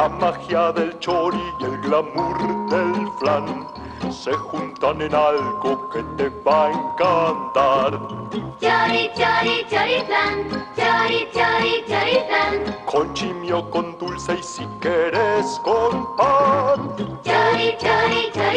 La magia del chori y el glamour del flan se juntan en algo que te va a encantar. Chori, chori, choriflan, chori, chori, choriflan. Con chimio, con dulce y si querés con pan. Chori, chori, choriflan.